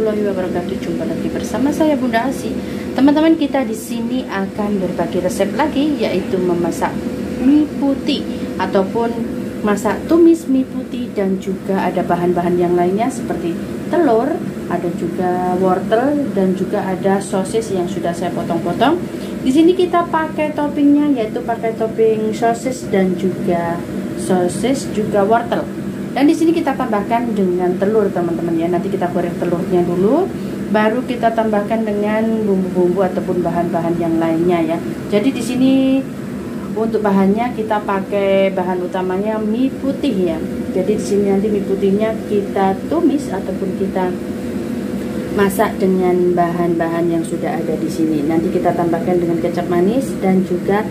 warahmatullahi wabarakatuh. Jumpa lagi bersama saya Bunda Asih. Teman-teman, kita di sini akan berbagi resep lagi, yaitu memasak mie putih ataupun masak tumis mie putih, dan juga ada bahan-bahan yang lainnya seperti telur, ada juga wortel, dan juga ada sosis yang sudah saya potong-potong. Di sini kita pakai toppingnya, yaitu pakai topping sosis dan juga wortel. Dan di sini kita tambahkan dengan telur, teman-teman, ya. Nanti kita goreng telurnya dulu, baru kita tambahkan dengan bumbu-bumbu ataupun bahan-bahan yang lainnya, ya. Jadi di sini untuk bahannya kita pakai bahan utamanya mie putih, ya. Jadi di sini nanti mie putihnya kita tumis ataupun kita masak dengan bahan-bahan yang sudah ada di sini. Nanti kita tambahkan dengan kecap manis dan juga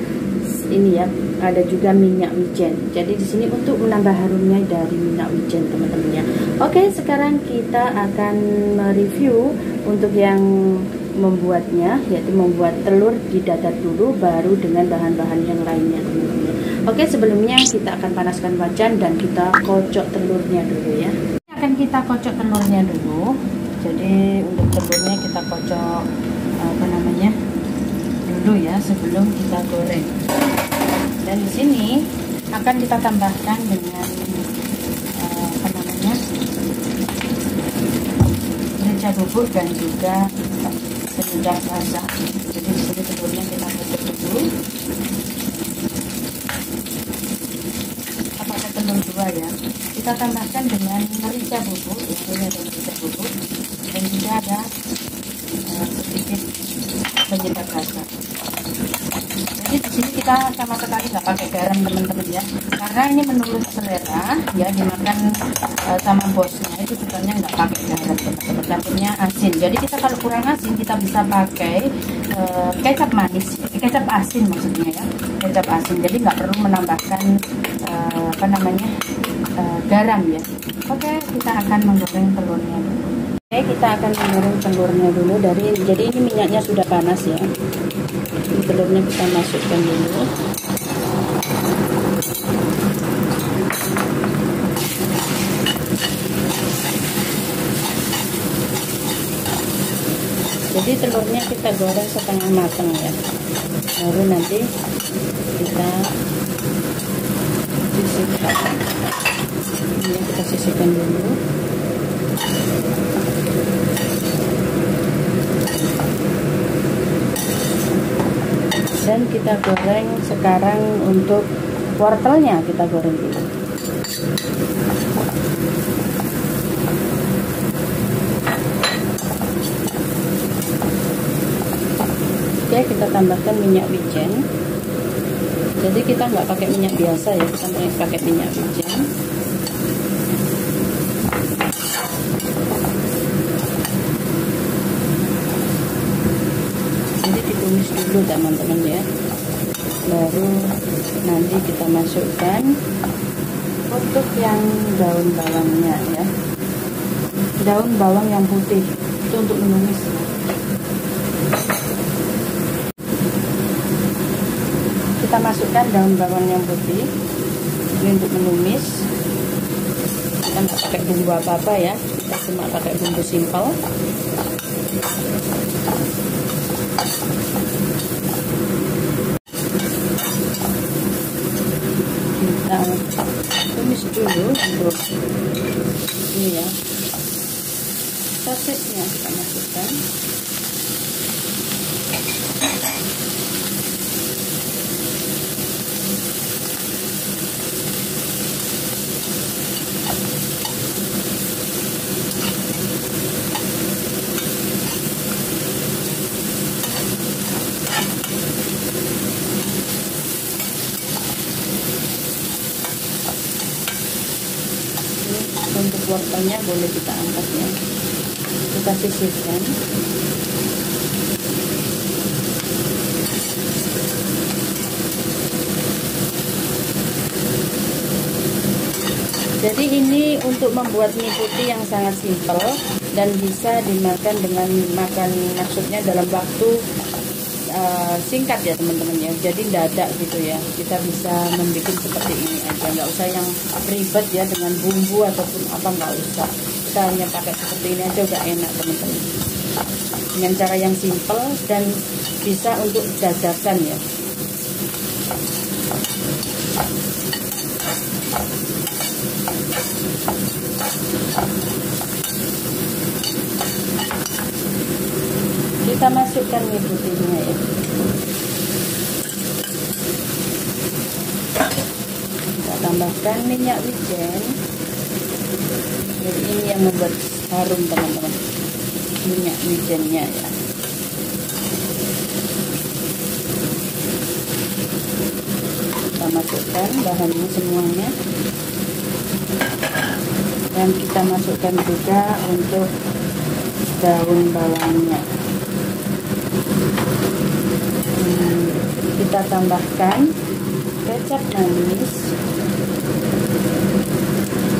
ini, ya. Ada juga minyak wijen. Jadi di sini untuk menambah harumnya dari minyak wijen, teman-teman, ya. Oke, sekarang kita akan mereview untuk yang membuatnya, yaitu membuat telur didadar dulu, baru dengan bahan-bahan yang lainnya, teman-teman, ya. Oke, sebelumnya kita akan panaskan wajan dan kita kocok telurnya dulu, ya. Akan kita kocok telurnya dulu. Jadi untuk telurnya kita kocok dulu, ya, sebelum kita goreng. Dan di sini akan kita tambahkan dengan merica bubuk dan juga penyedap rasa. Jadi di sini telurnya kita tutup dulu. Kita pakai telur dua, ya. Kita tambahkan dengan merica bubuk, itu ada merica bubuk dan juga ada sedikit penyedap rasa. Jadi di sini kita sama sekali nggak pakai garam, teman-teman, ya, karena ini menurut selera, ya, dimakan sama bosnya itu sebenarnya nggak pakai garam, teman-teman, dapatnya asin. Jadi kita kalau kurang asin kita bisa pakai kecap manis, kecap asin maksudnya, ya, kecap asin. Jadi nggak perlu menambahkan garam, ya. Oke, kita akan menggoreng telurnya dulu. Oke, kita akan menggoreng telurnya dulu. Jadi ini minyaknya sudah panas, ya. Telurnya kita masukkan dulu. Jadi telurnya kita goreng setengah matang, ya. Baru nanti kita sisipkan. Ini kita sisipkan dulu. Dan kita goreng sekarang untuk wortelnya, kita goreng dulu. Oke, kita tambahkan minyak wijen. Jadi kita nggak pakai minyak biasa, ya, kita pakai minyak wijen. Tumis dulu, teman-teman, ya, baru nanti kita masukkan untuk yang daun bawangnya, ya, daun bawang yang putih itu untuk menumis. Kita masukkan daun bawang yang putih ini untuk menumis. Kita nggak pakai bumbu apa-apa, ya, kita cuma pakai bumbu simpel. Kita tumis dulu untuk ini, ya, sosisnya kita masukkan. Untuk wortelnya boleh kita angkat, ya, kita sisihkan. Jadi ini untuk membuat mie putih yang sangat simpel dan bisa dimakan dengan maksudnya dalam waktu singkat, ya, teman-teman, ya. Jadi dadak gitu, ya, kita bisa membuat seperti ini aja, nggak usah yang ribet, ya, dengan bumbu ataupun apa, nggak usah. kita hanya pakai seperti ini aja udah enak teman-teman, dengan cara yang simple dan bisa untuk jajakan ya. Kita masukkan nih putihnya ya, kita tambahkan minyak wijen. Jadi ini yang membuat harum teman-teman, minyak wijennya ya. Kita masukkan bahannya semuanya, dan kita masukkan juga untuk daun bawangnya. Kita tambahkan kecap manis,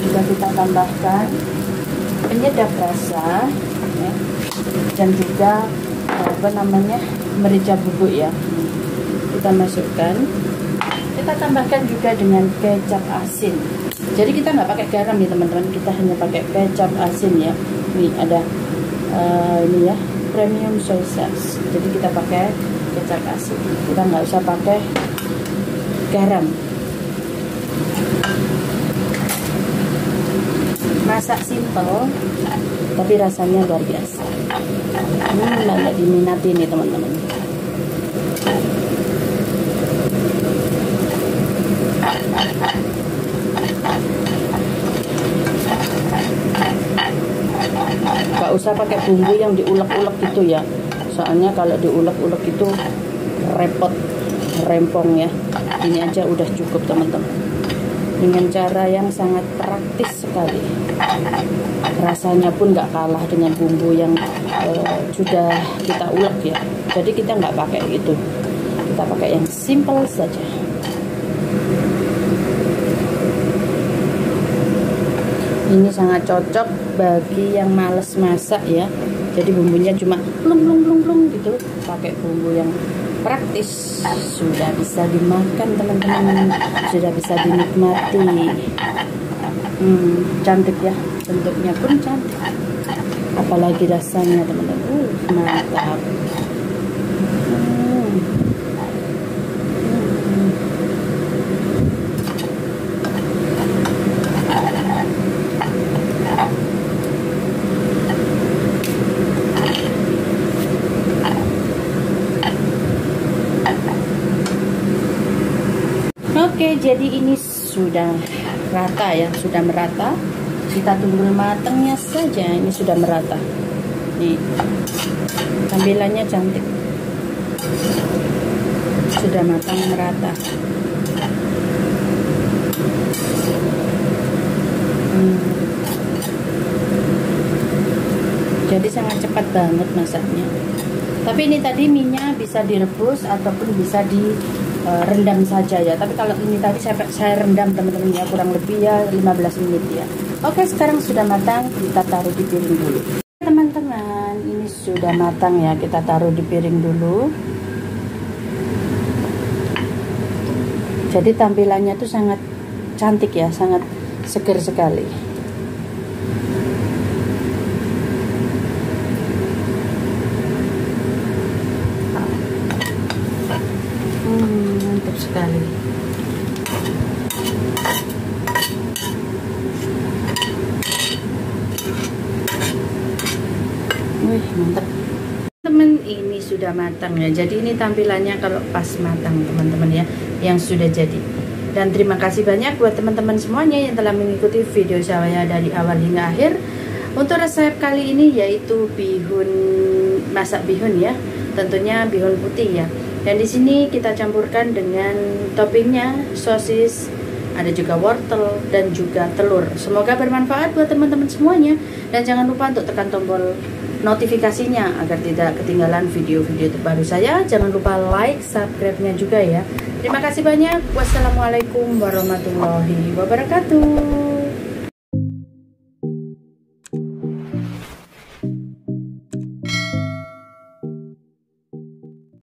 juga kita tambahkan penyedap rasa ya, dan juga merica bubuk ya, kita masukkan. Kita tambahkan juga dengan kecap asin. Jadi kita nggak pakai garam ya teman-teman, kita hanya pakai kecap asin ya. Ini ada ini ya, premium soy sauce. Jadi kita pakai kecap asin, kita nggak usah pakai garam. Masak simple tapi rasanya luar biasa. Banyak diminati nih teman-teman. Gak usah pakai bumbu yang diulek-ulek gitu ya, soalnya kalau diulek-ulek itu repot, rempong ya. Ini aja udah cukup teman-teman, dengan cara yang sangat praktis sekali. Rasanya pun gak kalah dengan bumbu yang sudah kita ulek ya. Jadi kita nggak pakai itu, kita pakai yang simple saja. Ini sangat cocok bagi yang males masak ya. Jadi bumbunya cuma plung plung plung plung gitu. Pakai bumbu yang praktis, sudah bisa dimakan teman-teman, sudah bisa dinikmati. Cantik ya, bentuknya pun cantik. Apalagi rasanya teman-teman, mantap. Oke, jadi ini sudah rata ya, sudah merata. Kita tunggu matangnya saja, ini sudah merata. Nih, tampilannya cantik. Sudah matang merata. Jadi sangat cepat banget masaknya. Tapi ini tadi minyak bisa direbus ataupun bisa di rendam saja ya. Tapi kalau ini tadi saya rendam teman-teman ya, kurang lebih ya 15 menit ya. Oke, sekarang sudah matang, kita taruh di piring dulu teman-teman. Ini sudah matang ya, kita taruh di piring dulu. Jadi tampilannya tuh sangat cantik ya, sangat seger sekali. Sekali. Wih, mantap. Teman, ini sudah matang ya. Jadi ini tampilannya kalau pas matang teman-teman ya, yang sudah jadi. Dan terima kasih banyak buat teman-teman semuanya yang telah mengikuti video saya dari awal hingga akhir. Untuk resep kali ini yaitu bihun, masak bihun ya. Tentunya bihun putih ya. Dan di sini kita campurkan dengan toppingnya sosis, ada juga wortel dan juga telur. Semoga bermanfaat buat teman-teman semuanya, dan jangan lupa untuk tekan tombol notifikasinya agar tidak ketinggalan video-video terbaru saya. Jangan lupa like, subscribe-nya juga ya. Terima kasih banyak. Wassalamualaikum warahmatullahi wabarakatuh.